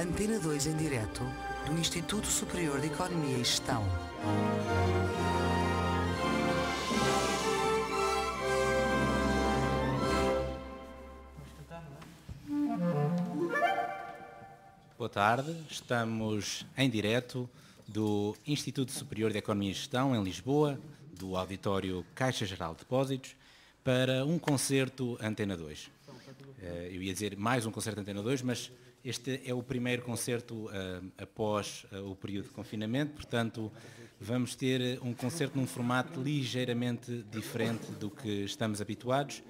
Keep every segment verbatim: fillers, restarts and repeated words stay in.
Antena dois em direto do Instituto Superior de Economia e Gestão. Boa tarde, estamos em direto do Instituto Superior de Economia e Gestão, em Lisboa, do auditório Caixa Geral de Depósitos, para um concerto Antena dois. Eu ia dizer mais um concerto Antena dois, mas este é o primeiro concerto após o período de confinamento, portanto vamos ter um concerto num formato ligeiramente diferente do que estamos habituados.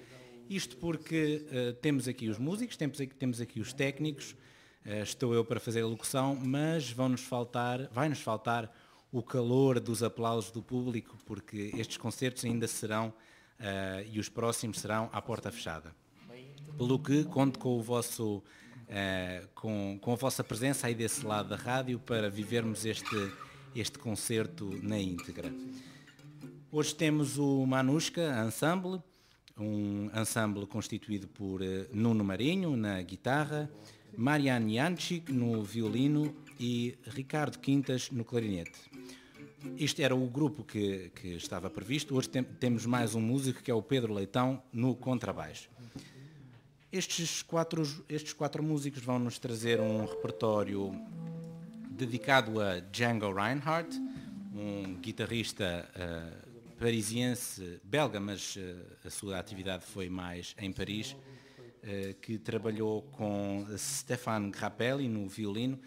Isto porque temos aqui os músicos, temos aqui os técnicos, estou eu para fazer a locução, mas vão-nos faltar, vai-nos faltar o calor dos aplausos do público, porque estes concertos ainda serão, uh, e os próximos serão à porta fechada. Pelo que conto com, o vosso, uh, com, com a vossa presença aí desse lado da rádio para vivermos este, este concerto na íntegra. Hoje temos o Manouche Ensemble, um ensemble constituído por uh, Nuno Marinho na guitarra, Mariana Yanchyk no violino e Ricardo Quintas no clarinete. Isto era o grupo que, que estava previsto. Hoje tem, temos mais um músico, que é o Pedro Leitão, no contrabaixo. Estes quatro, estes quatro músicos vão nos trazer um repertório dedicado a Django Reinhardt, um guitarrista uh, parisiense, belga, mas uh, a sua atividade foi mais em Paris, que trabalhou com Stéphane Grappelli no violino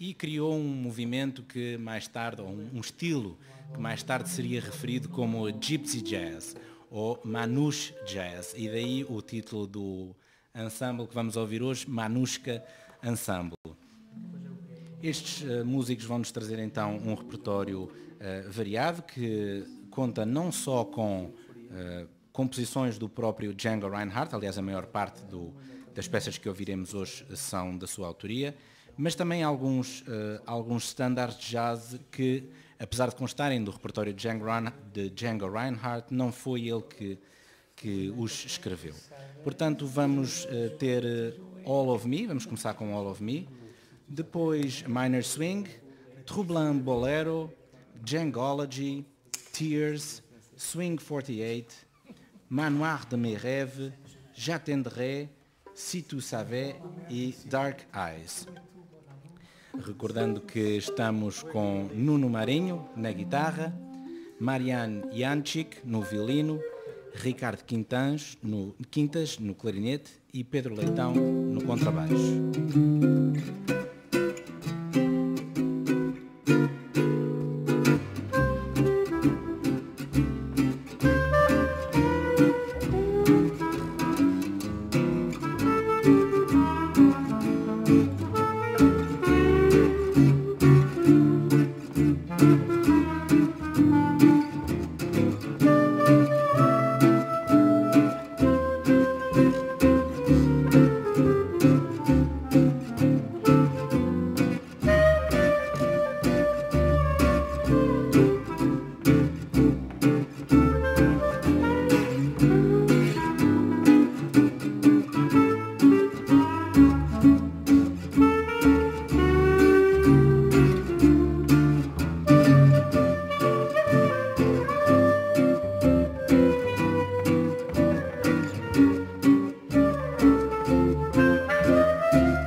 e criou um movimento que mais tarde, ou um estilo que mais tarde seria referido como Gypsy Jazz ou Manouche Jazz, e daí o título do ensemble que vamos ouvir hoje, Manouche Ensemble. Estes uh, músicos vão nos trazer então um repertório uh, variado que conta não só com uh, composições do próprio Django Reinhardt, aliás a maior parte do, das peças que ouviremos hoje são da sua autoria, mas também alguns, uh, alguns standards de jazz que, apesar de constarem do repertório de Django, de Django Reinhardt, não foi ele que, que os escreveu. Portanto, vamos uh, ter uh, All of Me, vamos começar com All of Me, depois Minor Swing, Troublant Bolero, Djangology, Tears, Swing quarenta e oito, Manoir de mes rêves, J'attendrai, Si tu savais e Dark Eyes. Recordando que estamos com Nuno Marinho na guitarra, Mariana Yanchyk no violino, Ricardo Quintas no, Quintas no clarinete e Pedro Leitão no contrabaixo. Thank you.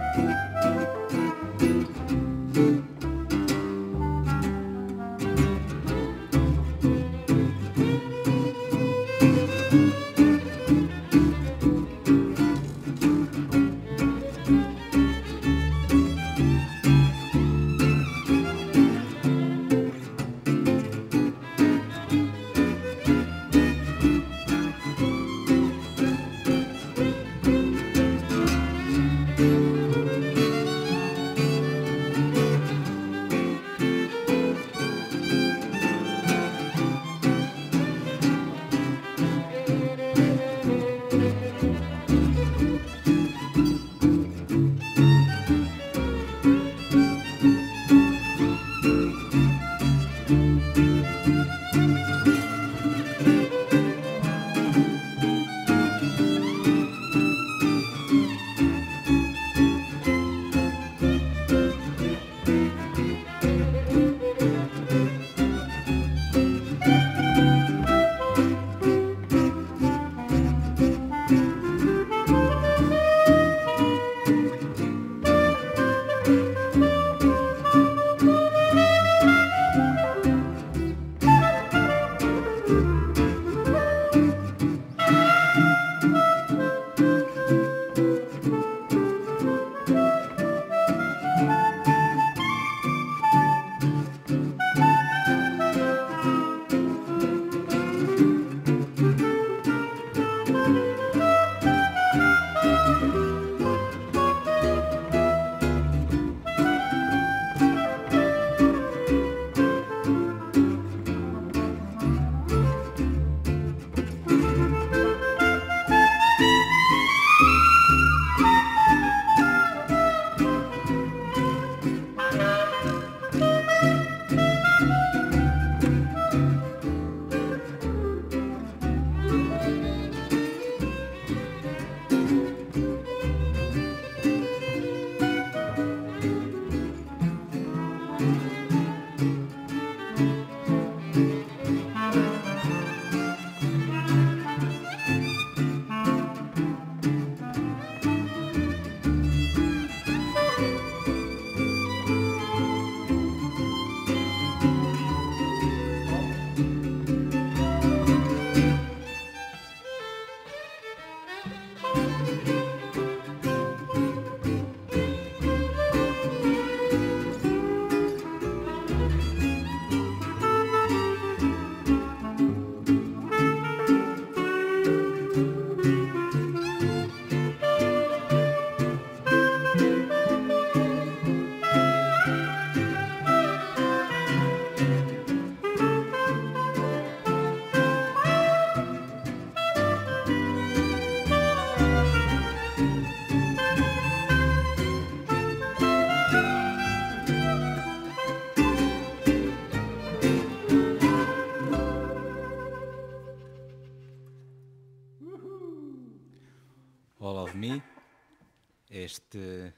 este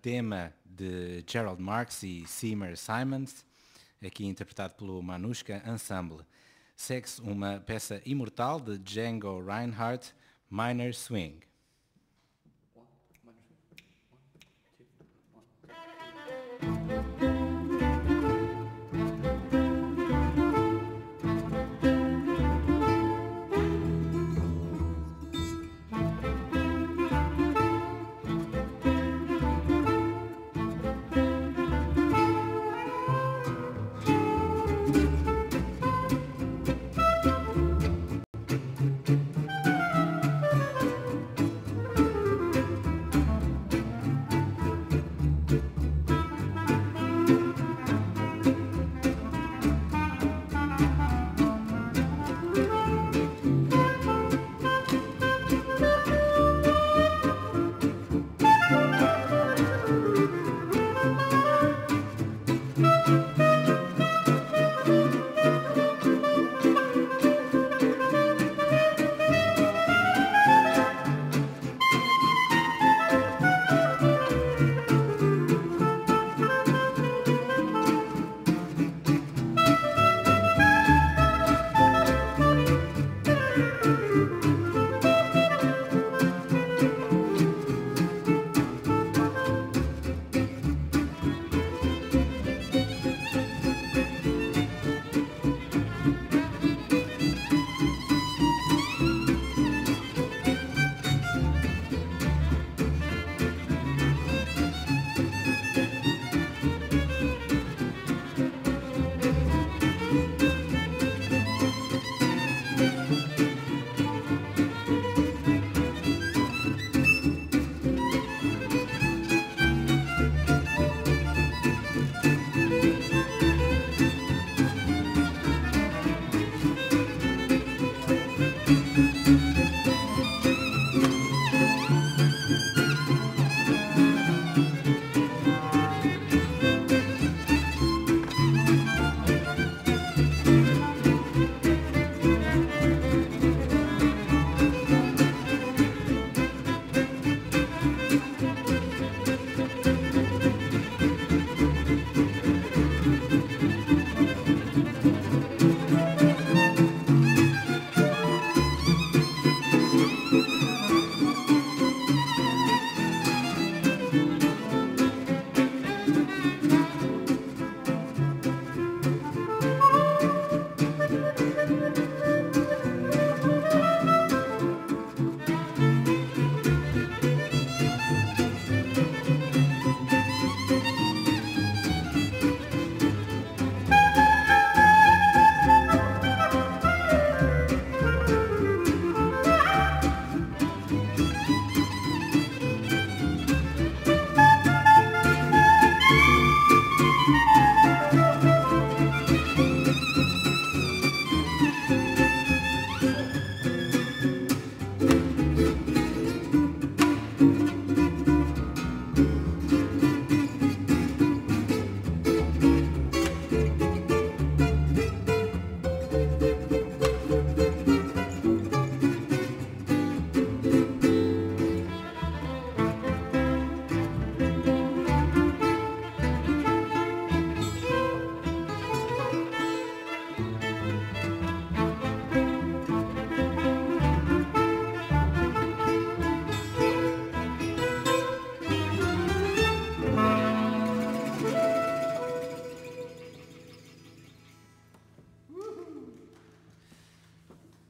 tema de Gerald Marks e Seymour Simons, aqui interpretado pelo Manouche Ensemble. Segue-se uma peça imortal de Django Reinhardt, Minor Swing.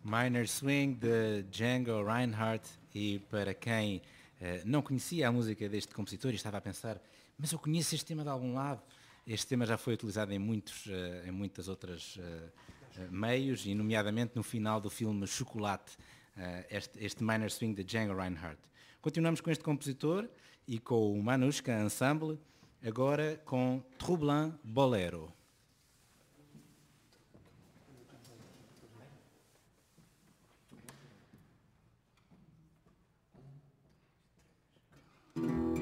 Minor Swing de Django Reinhardt. E para quem uh, não conhecia a música deste compositor e estava a pensar, mas eu conheço este tema de algum lado, este tema já foi utilizado em muitos, uh, em muitas outras uh, uh, meios, e nomeadamente no final do filme Chocolate, uh, este, este Minor Swing de Django Reinhardt. Continuamos com este compositor e com o Manouche Ensemble, agora com Troublant Bolero. Thank you.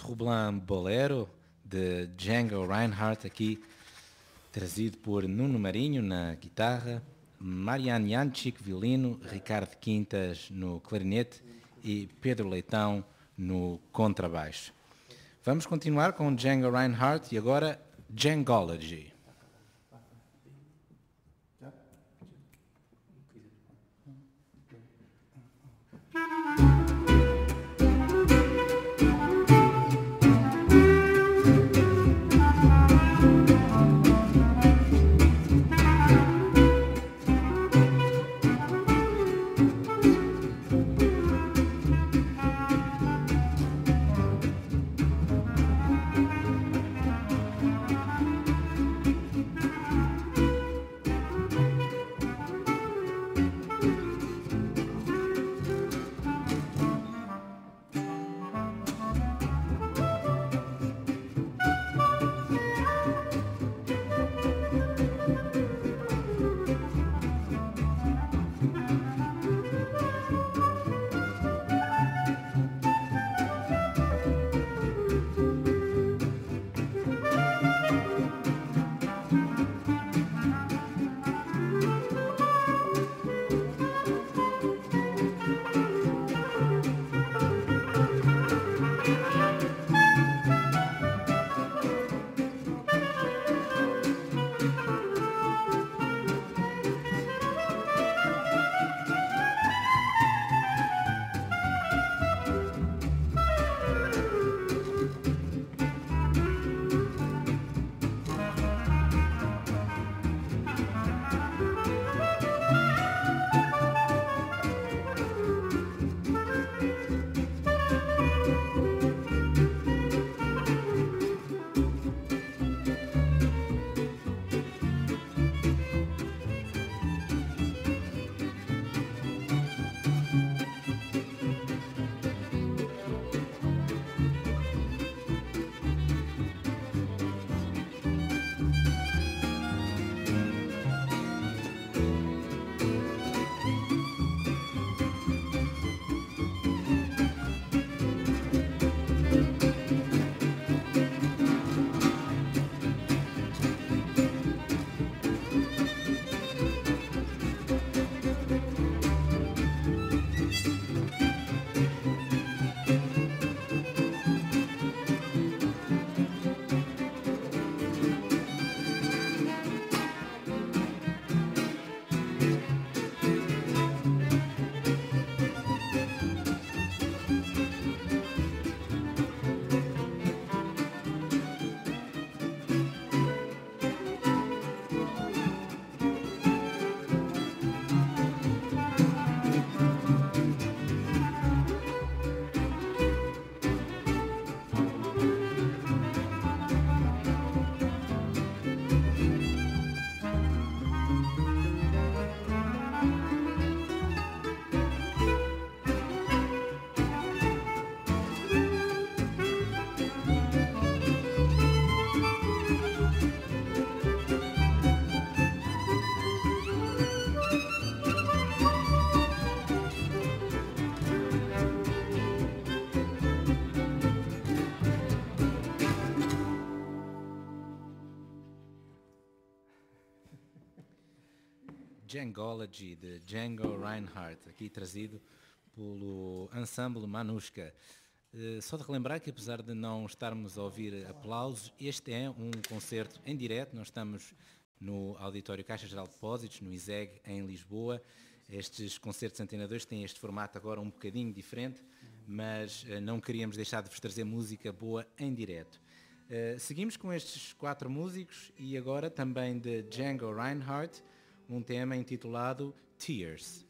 Troublant Bolero, de Django Reinhardt, aqui trazido por Nuno Marinho na guitarra, Mariana Yanchyk, violino, Ricardo Quintas no clarinete e Pedro Leitão no contrabaixo. Vamos continuar com Django Reinhardt e agora Djangology. Djangology, de Django Reinhardt, aqui trazido pelo Ensemble Manouche. Uh, só de relembrar que, apesar de não estarmos a ouvir aplausos, este é um concerto em direto. Nós estamos no Auditório Caixa Geral de Depósitos, no I S E G, em Lisboa. Estes concertos Antena dois têm este formato agora um bocadinho diferente, mas uh, não queríamos deixar de vos trazer música boa em direto. Uh, seguimos com estes quatro músicos e agora também de Django Reinhardt, um tema intitulado Tears.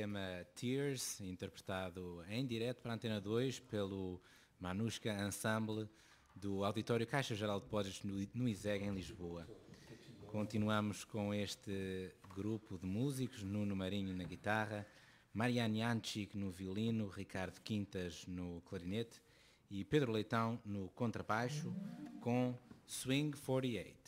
tema Tears, interpretado em direto para a Antena dois pelo Manouche Ensemble do Auditório Caixa Geral de Depósitos no I S E G, em Lisboa. Continuamos com este grupo de músicos: Nuno Marinho na guitarra, Mariana Yanchyk no violino, Ricardo Quintas no clarinete e Pedro Leitão no contrabaixo, com Swing quarenta e oito.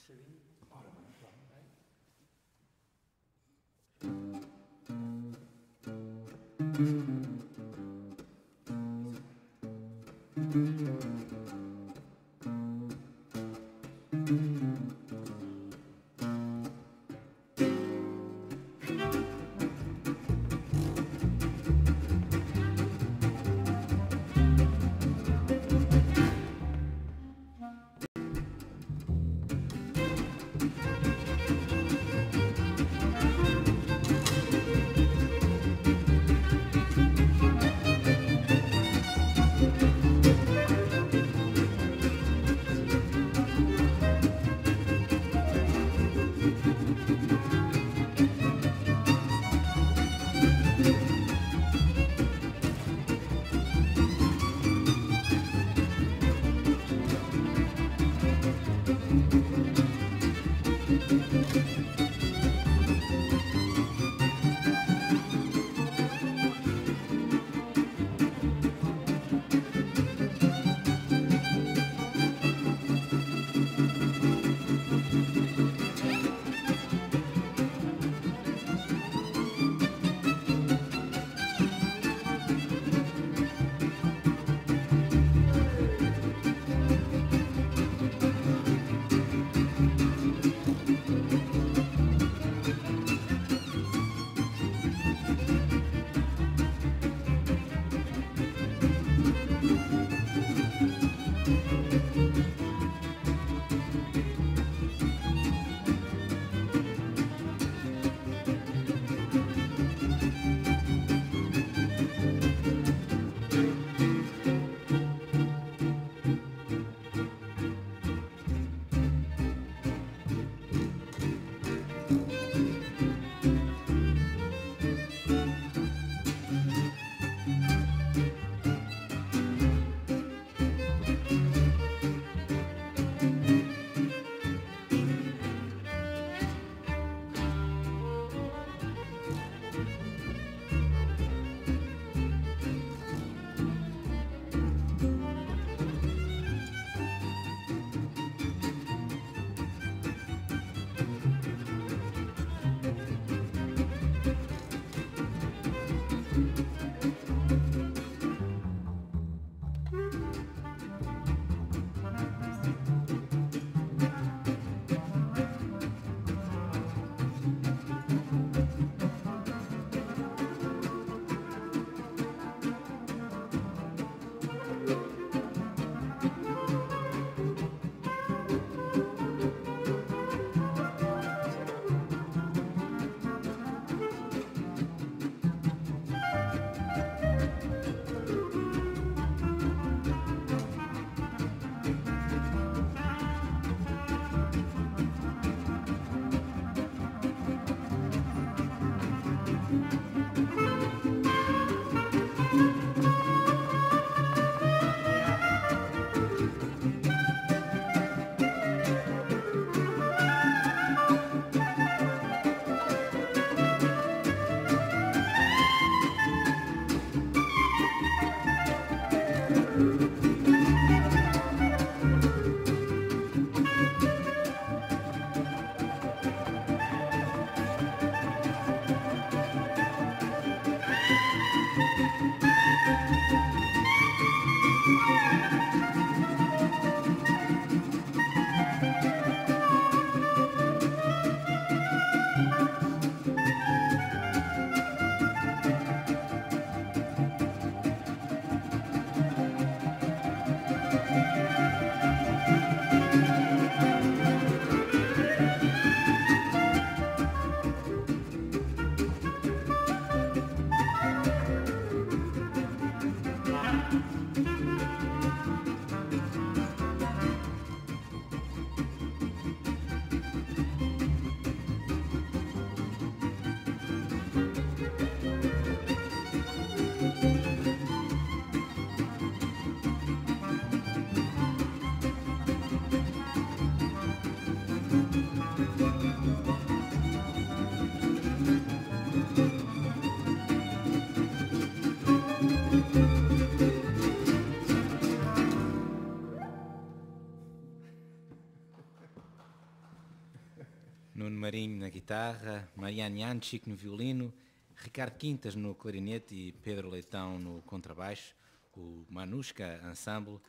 Nuno Marinho na guitarra, Mariana Yanchyk no violino, Ricardo Quintas no clarinete e Pedro Leitão no contrabaixo, o Manouche Ensemble,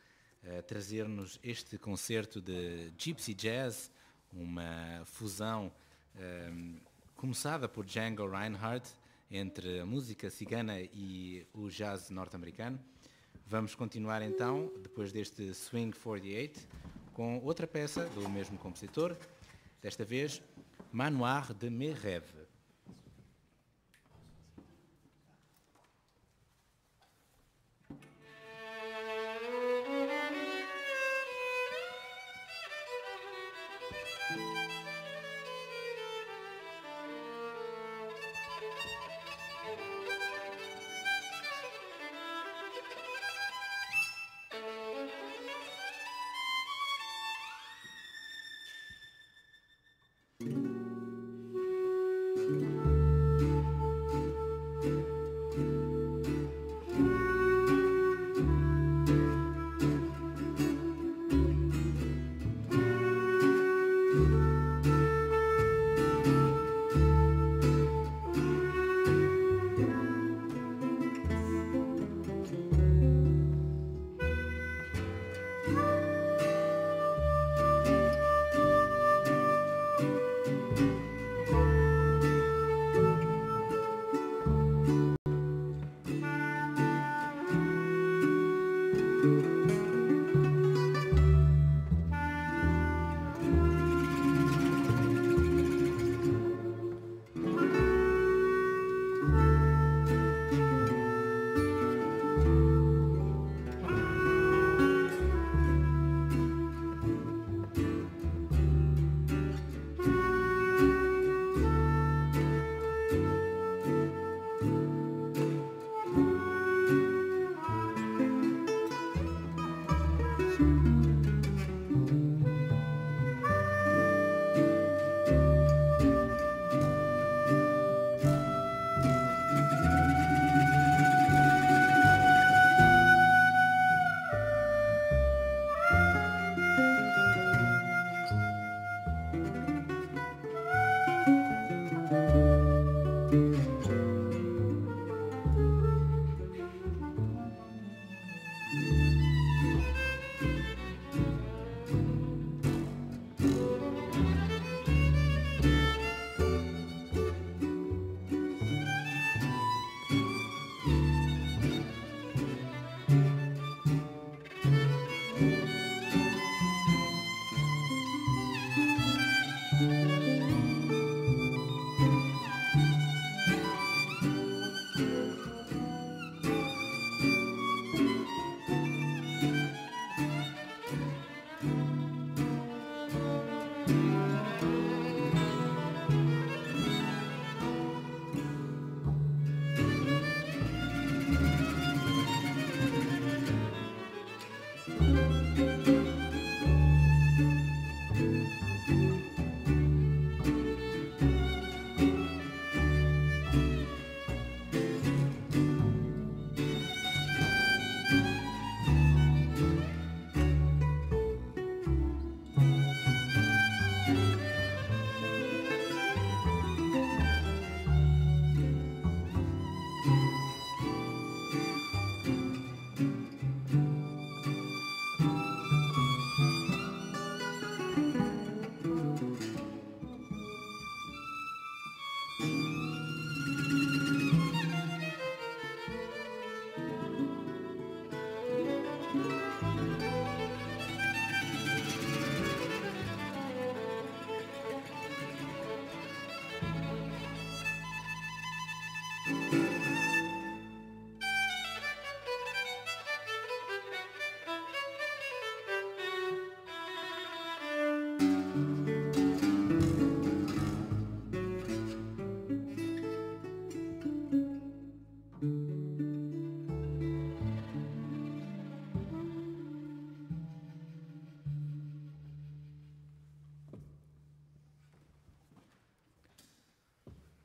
a trazer-nos este concerto de Gypsy Jazz, uma fusão um, começada por Django Reinhardt entre a música cigana e o jazz norte-americano. Vamos continuar então, depois deste Swing quarenta e oito, com outra peça do mesmo compositor, desta vez Manoir de Mes Rêves.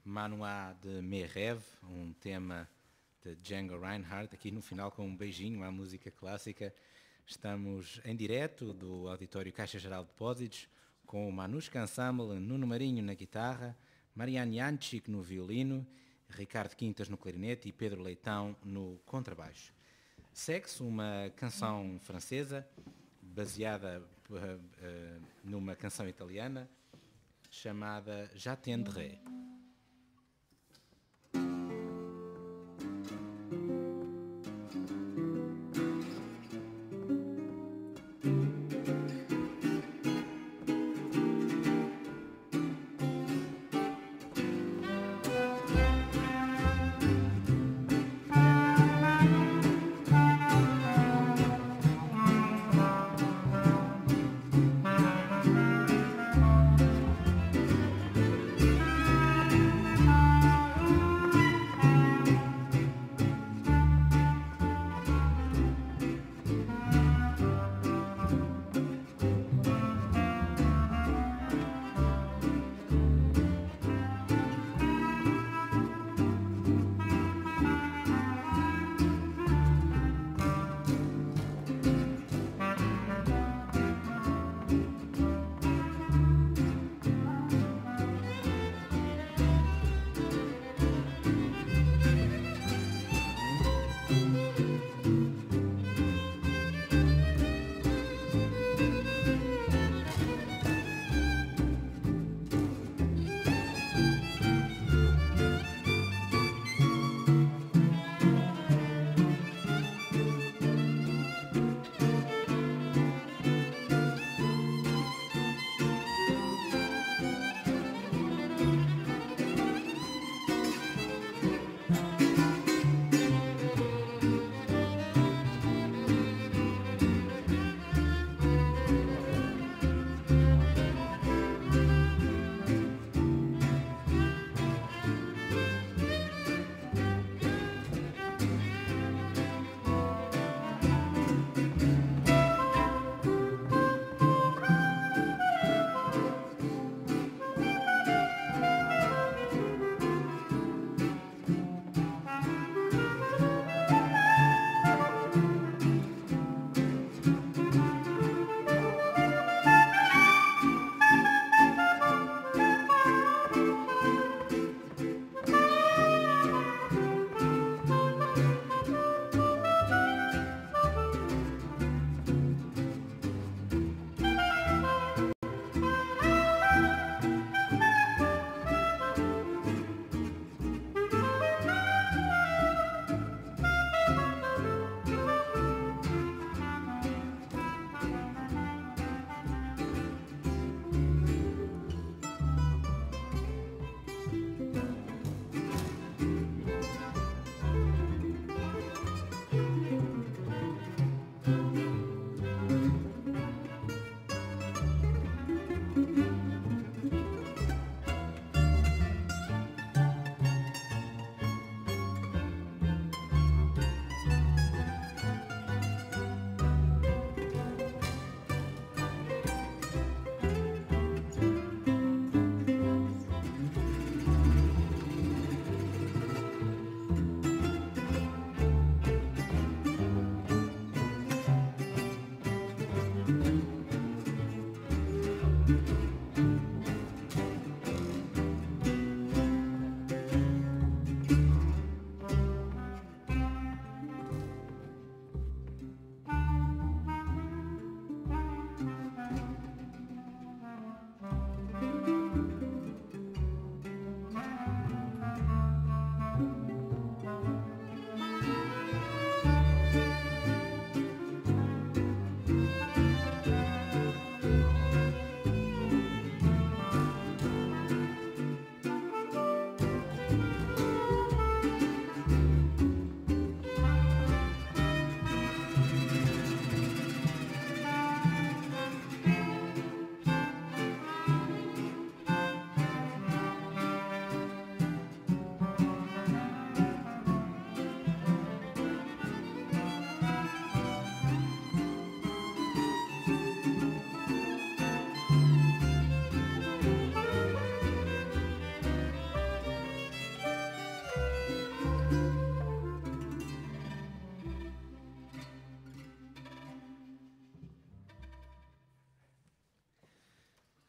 Manoir de Mes Rêves, um tema de Django Reinhardt, aqui no final com um beijinho à música clássica. Estamos em direto do Auditório Caixa Geral de Depósitos com o Manouche Ensemble, Nuno Marinho na guitarra, Mariana Yanchyk no violino, Ricardo Quintas no clarinete e Pedro Leitão no contrabaixo. Segue-se uma canção francesa, baseada uh, uh, numa canção italiana, chamada J'attendrai.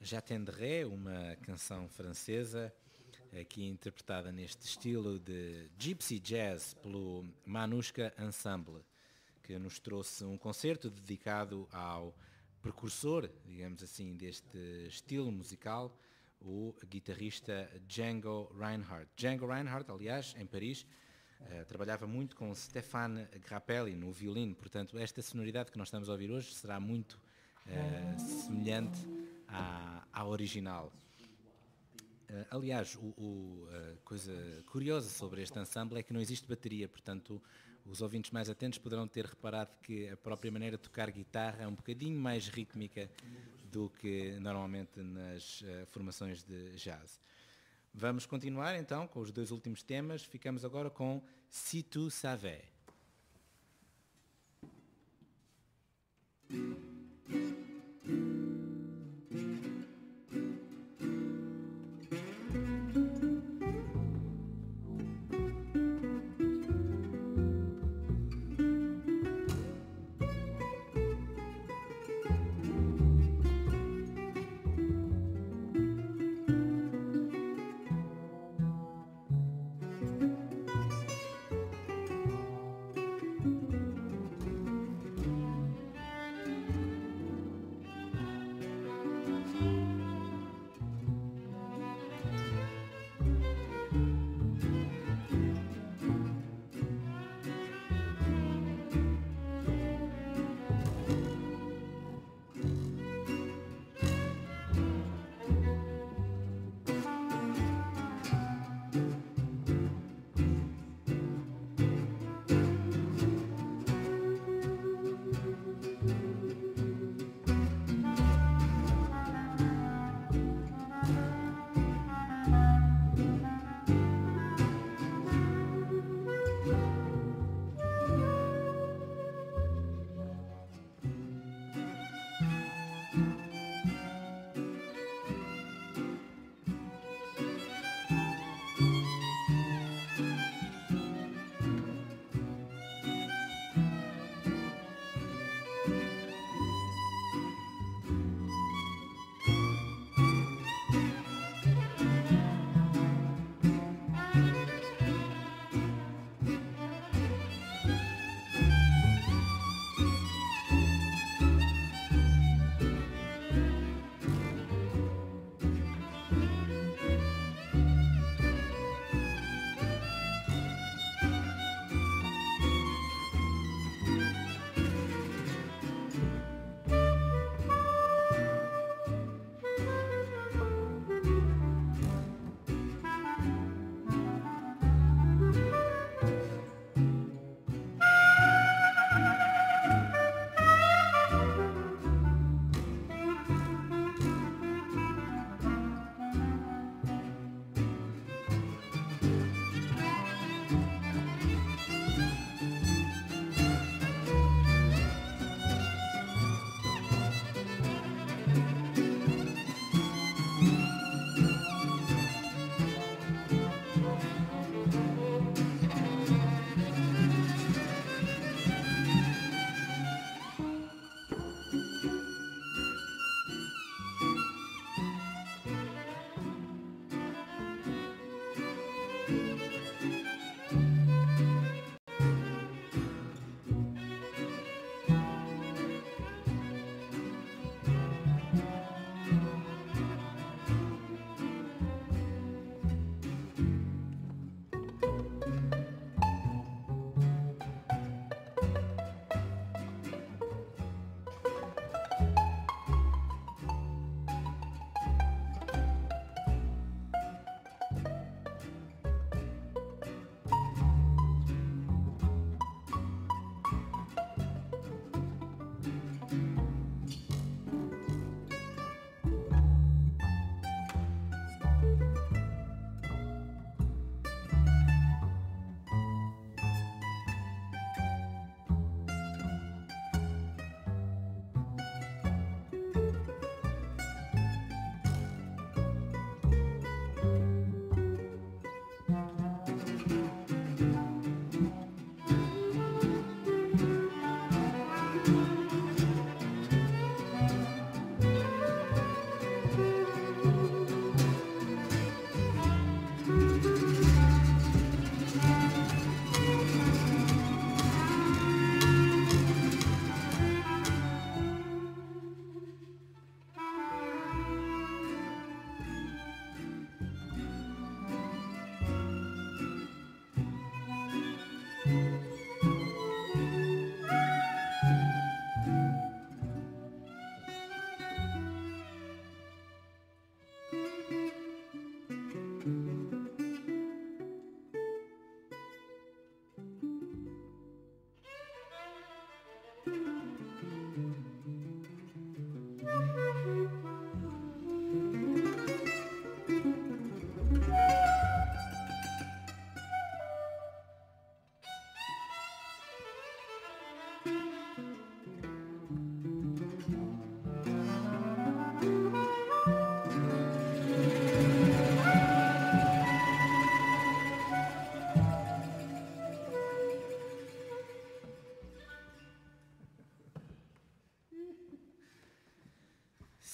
Já T'endrai, uma canção francesa, aqui interpretada neste estilo de Gypsy Jazz pelo Manouche Ensemble, que nos trouxe um concerto dedicado ao precursor, digamos assim, deste estilo musical, o guitarrista Django Reinhardt. Django Reinhardt, aliás, em Paris, uh, trabalhava muito com Stéphane Grappelli no violino, portanto, esta sonoridade que nós estamos a ouvir hoje será muito uh, semelhante à, à original. Uh, aliás, o, o, a coisa curiosa sobre este ensemble é que não existe bateria, portanto, os ouvintes mais atentos poderão ter reparado que a própria maneira de tocar guitarra é um bocadinho mais rítmica do que normalmente nas uh, formações de jazz. Vamos continuar então com os dois últimos temas. Ficamos agora com Si Tu Savais. Thank you.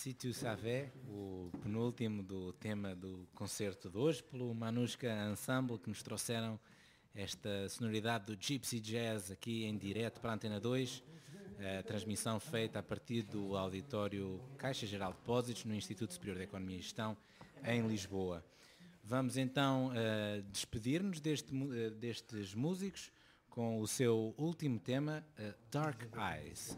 Si tu savais, o penúltimo do tema do concerto de hoje, pelo Manouche Ensemble, que nos trouxeram esta sonoridade do Gypsy Jazz aqui em direto para a Antena dois, a transmissão feita a partir do auditório Caixa Geral de Depósitos no Instituto Superior de Economia e Gestão em Lisboa. Vamos então uh, despedir-nos deste, uh, destes músicos com o seu último tema, uh, Dark Eyes.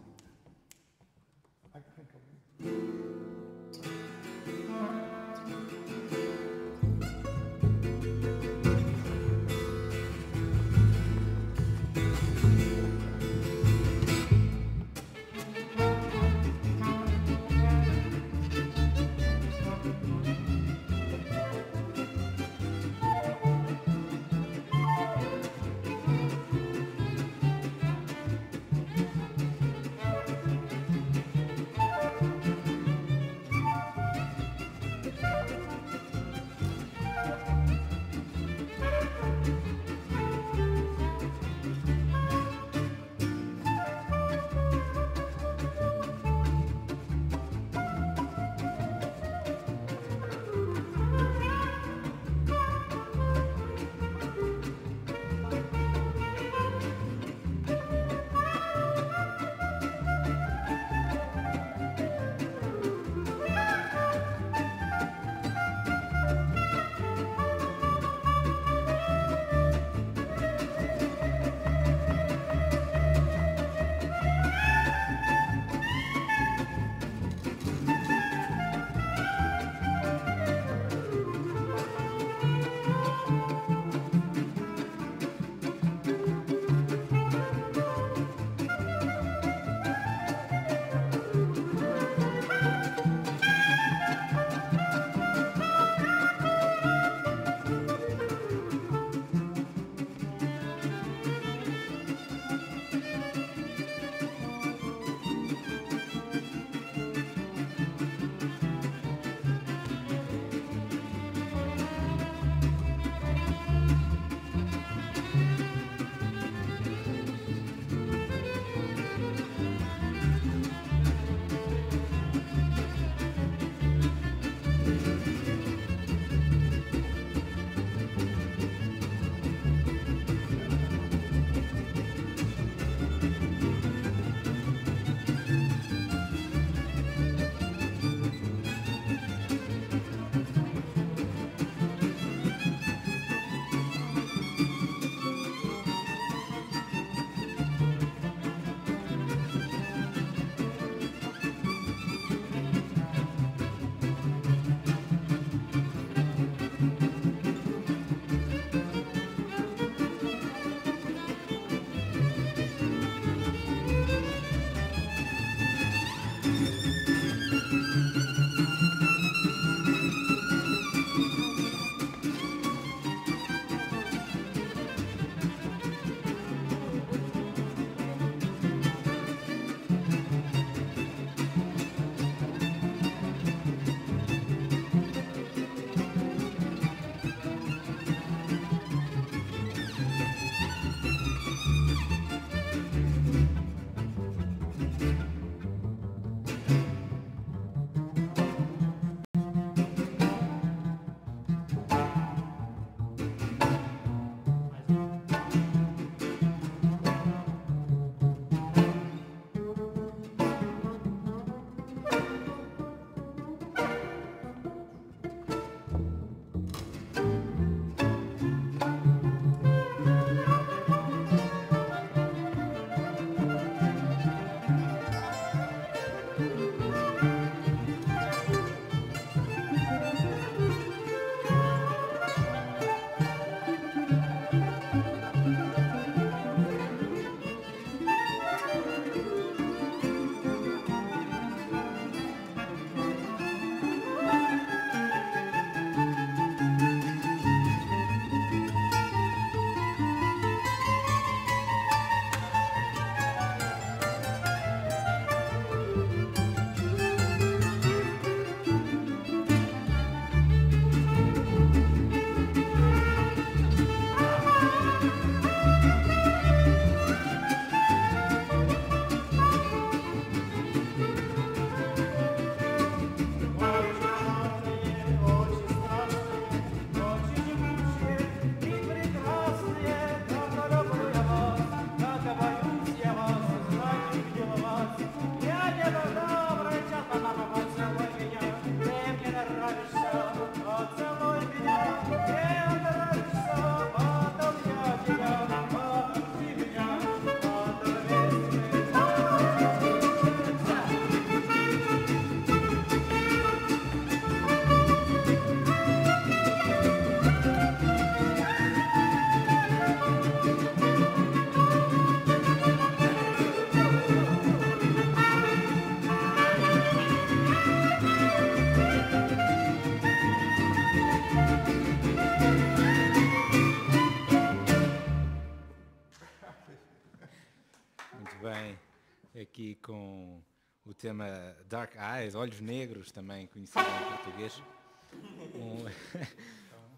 o tema Dark Eyes, Olhos Negros, também conhecido em português.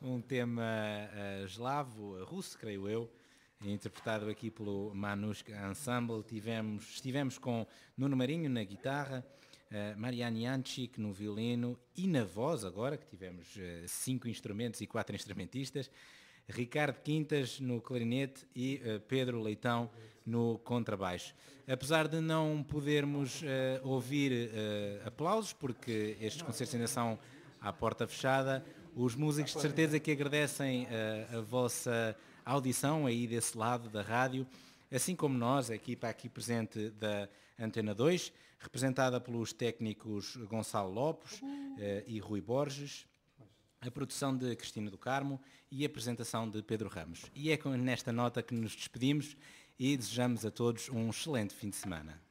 Um, um tema uh, eslavo, russo, creio eu, interpretado aqui pelo Manouche Ensemble. Tivemos, estivemos com Nuno Marinho na guitarra, uh, Mariana Yanchyk no violino e na voz agora, que tivemos uh, cinco instrumentos e quatro instrumentistas, Ricardo Quintas no clarinete e uh, Pedro Leitão no contrabaixo. Apesar de não podermos uh, ouvir uh, aplausos, porque estes concertos ainda são à porta fechada, os músicos de certeza que agradecem uh, a vossa audição aí desse lado da rádio, assim como nós, a equipa aqui presente da Antena dois, representada pelos técnicos Gonçalo Lopes uh, e Rui Borges, a produção de Cristina do Carmo e a apresentação de Pedro Ramos. E é com nesta nota que nos despedimos e desejamos a todos um excelente fim de semana.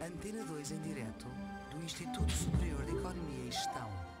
Antena dois em direto do Instituto Superior de Economia e Gestão.